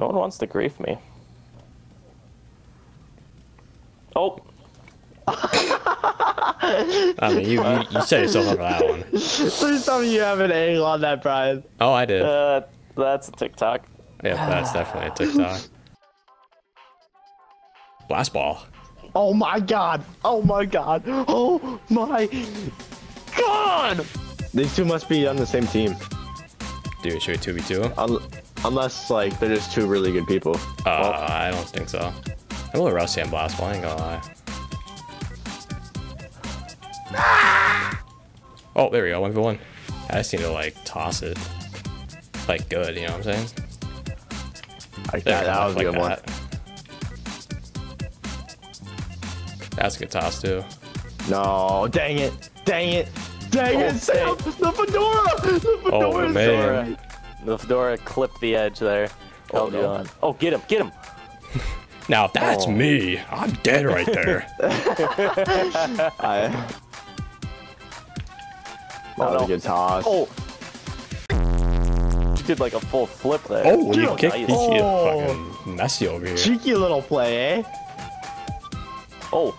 No one wants to grief me. Oh! I mean, you set yourself up for that one. Please tell me you have an angle on that, Brian. Oh, I did. That's a TikTok. Yeah, that's definitely a TikTok. Blast ball. Oh my god. Oh my god. Oh my god! These two must be on the same team. Dude, should we 2v2? Unless, like, they're just two really good people. Well, I don't think so. I'm a little rusty on blast ball, I ain't gonna lie. Oh, there we go, 1v1. I just need to, like, toss it. Like, good, you know what I'm saying? That was a good one. That's a good toss, too. No, dang it. Dang it. Dang it, Sam! The fedora! The fedora! Oh, man. The fedora clipped the edge there. Oh, no. Oh, get him, get him! Now, if that's me, I'm dead right there. That was a good toss. Oh! You did like a full flip there. Oh, you kicked nice. Fucking messy over here. Cheeky little play, eh? Oh.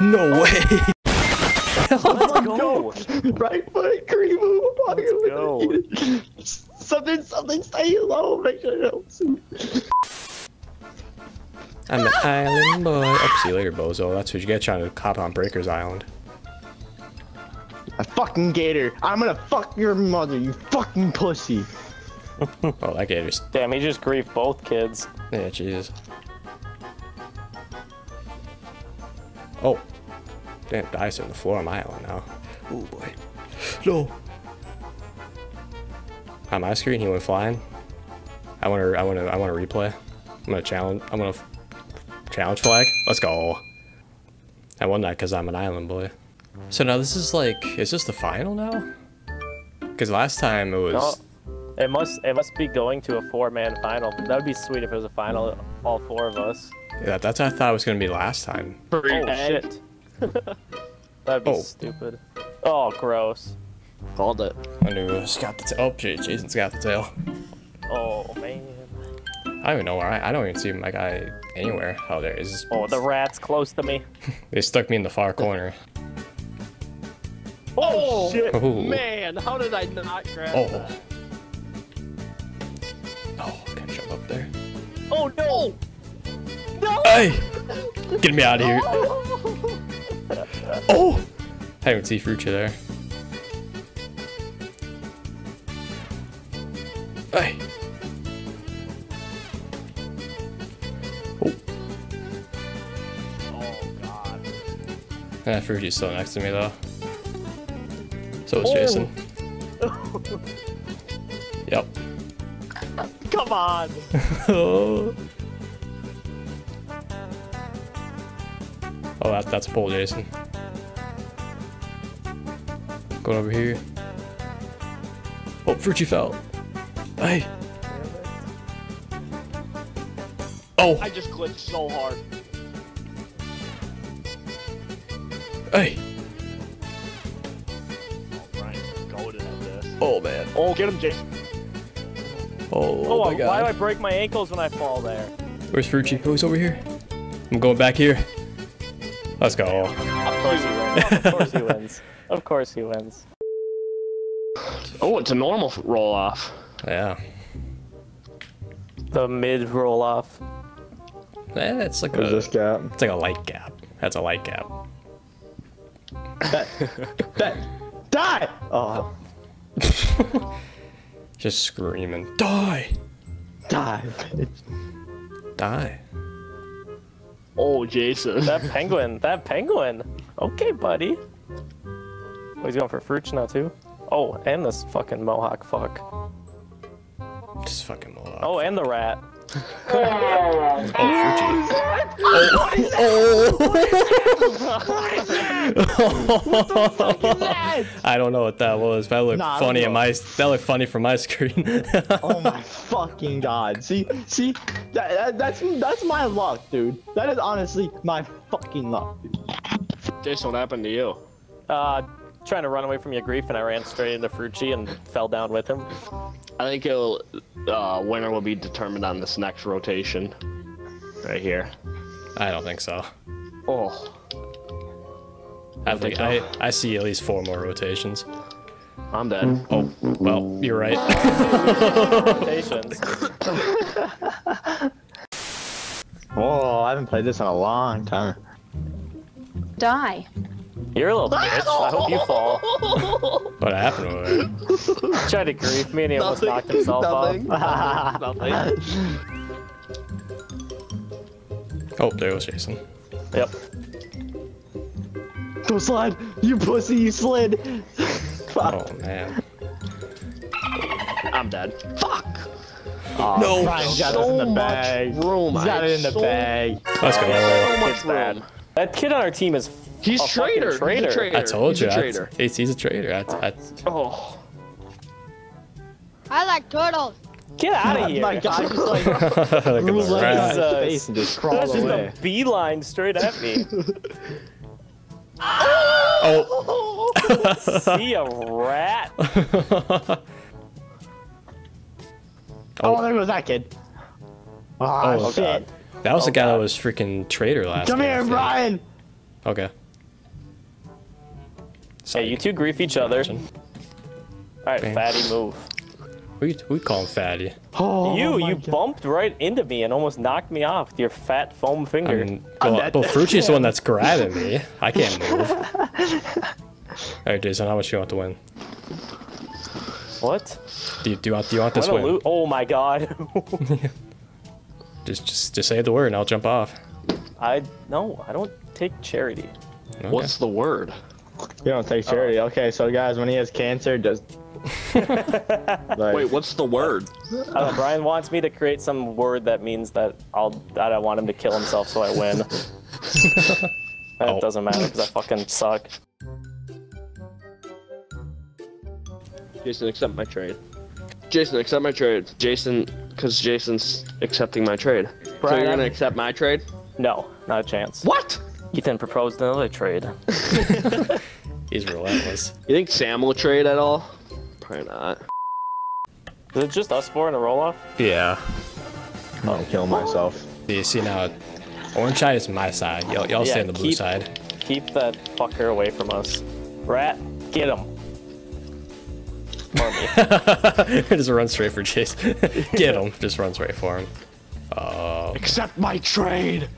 No way! Let's go! Right foot, cream move. Let's go. Something, stay low. Make sure it helps. I'm an island boy. Oh, see you later, bozo. That's what you get trying to cop on Breaker's Island. A fucking gator. I'm gonna fuck your mother, you fucking pussy. Oh, that gator's... Damn, he just griefed both kids. Yeah, Jesus. Oh. Damn, dice on the floor on my island now. Oh, boy. No. On my screen, he went flying. I wanna replay. I'm gonna challenge flag. Let's go. I won that because I'm an island boy. So now this is like, is this the final now? Because last time it was... No, it must be going to a four-man final. That would be sweet if it was a final, all four of us. Yeah, that's what I thought it was going to be last time. Oh, shit. That'd be stupid. Oh, gross. Called it. I knew it got the tail. Oh, shit, Jason's got the tail. Oh, man. I don't even know where I don't even see my guy anywhere. Oh, there is. Oh, the rat's close to me. They stuck me in the far corner. Oh, shit! Ooh. Man, how did I not grab that? Oh, I can jump up there. Oh, no! No! Hey! Get me out of here. Oh! I didn't see Frucha there. Hey! Oh. Oh, God. Frucha's still next to me, though. So is Jason. Yep. Come on. That's a pole, Jason. Going over here. Oh, Fruchy fell. Hey. Oh. I just glitched so hard. Hey. Oh, man. Oh, get him, Jason. Oh my God. Why do I break my ankles when I fall there? Where's Frucci? Oh, he's over here. I'm going back here. Let's go. Of course he wins. Of course he wins. Of course he wins. Oh, it's a normal roll-off. Yeah. The mid roll-off. Eh, it's like this gap. It's like a light gap. That's a light gap. Die! Oh. Just screaming, die! Die, bitch. Die. Oh, Jason. That penguin, that penguin. Okay, buddy. Oh, he's going for Fruch now, too. Oh, and this fucking mohawk fuck. This fucking mohawk. Oh, and the rat. Oh, Fruchy. What the fuck is that? I don't know what that was, but that looked funny in my from my screen. Oh my fucking god. See that's my luck, dude. That is honestly my fucking luck, dude. Jason, what happened to you? trying to run away from your grief, and I ran straight into Frucci and fell down with him. I think it'll, winner will be determined on this next rotation. Right here. I don't think so. Oh. I see at least 4 more rotations. I'm dead. Oh, well, you're right. Rotations. Whoa, I haven't played this in a long time. Die. You're a little bitch. I hope you fall. What happened over there? He tried to grief me and he almost knocked himself off. Oh, there goes Jason. Yep. Go slide! You pussy, you slid! Fuck. Oh, man. I'm dead. Fuck! Oh, no! Brian got it in the bag. Got it in the bag. Let's go. So much room. That kid on our team is He's a traitor. I told you. He's a traitor. Oh. I like turtles. Get out of here. My God. He's just a beeline straight at me. Oh. See a rat. Oh, there was that kid. Oh, shit. God. That was the guy that was freaking traitor last time. Come here, Brian. Okay. So hey, you two grief each other. Alright, Fatty, move. We call him Fatty. Oh, you bumped right into me and almost knocked me off with your fat foam finger. Well, Frucci's the one that's grabbing me. I can't move. Alright, Jason, how much do you want to win? What? Do you want this win? Oh my God. just say the word and I'll jump off. No, I don't take charity. Okay. What's the word? You don't take charity. Okay, so guys, when he has cancer, just... like, wait, what's the word? Brian wants me to create some word that means that I want him to kill himself so I win. It doesn't matter because I fucking suck. Jason, accept my trade. Jason, accept my trade. Jason, because Jason's accepting my trade. Brian, so you're gonna accept my trade? No, not a chance. What? Ethan proposed another trade. He's relentless. You think Sam will trade at all? Probably not. Is it just us 4 in a roll-off? Yeah. I'm gonna kill myself. You see now, orange side is my side. Y'all stay on the blue side. Keep that fucker away from us. Rat, get him. Or me. Just run straight for Chase. Get him. Just run straight for him. Accept my trade.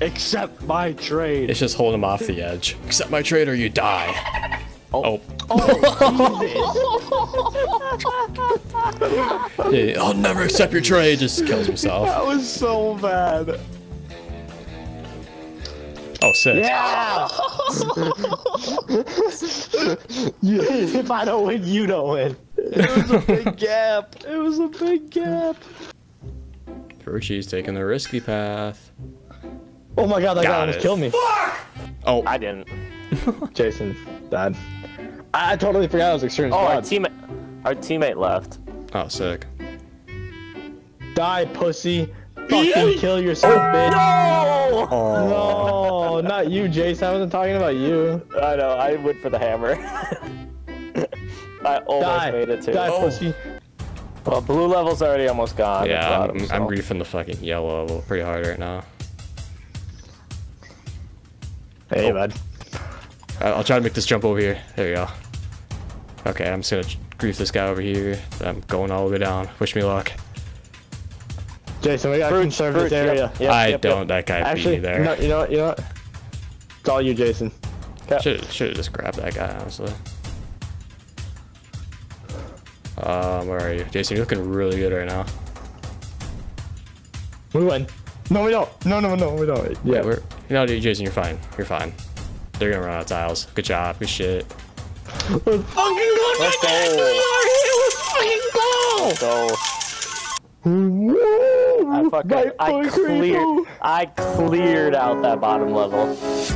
Accept my trade. It's just holding him off the edge. Accept my trade or you die. Oh. Yeah, I'll never accept your trade. Just kills himself. That was so bad. Oh, sick. Yeah! If I don't win, you don't win. It was a big gap. It was a big gap. Frucci's taking the risky path. Oh my God, that guy almost killed me. Fuck! Oh. I didn't. Jason died. I totally forgot I was extreme. Oh, our teammate left. Oh, sick. Die, pussy. Fucking kill yourself, bitch. No! Oh. No, not you, Jason. I wasn't talking about you. I know. I went for the hammer. I almost made it too. Die, pussy. Well, blue level's already almost gone. Yeah, I'm griefing the fucking yellow level pretty hard right now. Hey, bud. I'll try to make this jump over here. There we go. Okay, I'm just gonna grief this guy over here. I'm going all the way down. Wish me luck. Jason, we got to conserve this area. Yep, I don't. That guy beat me there. No, you know what? It's all you, Jason. Should've just grabbed that guy, honestly. Where are you? Jason, you're looking really good right now. We win. No, we don't. No, we don't. Yeah, we're... No, dude, Jason, you're fine. You're fine. They're gonna run out of tiles. Good job. Good shit. Let's fucking go! I cleared out that bottom level.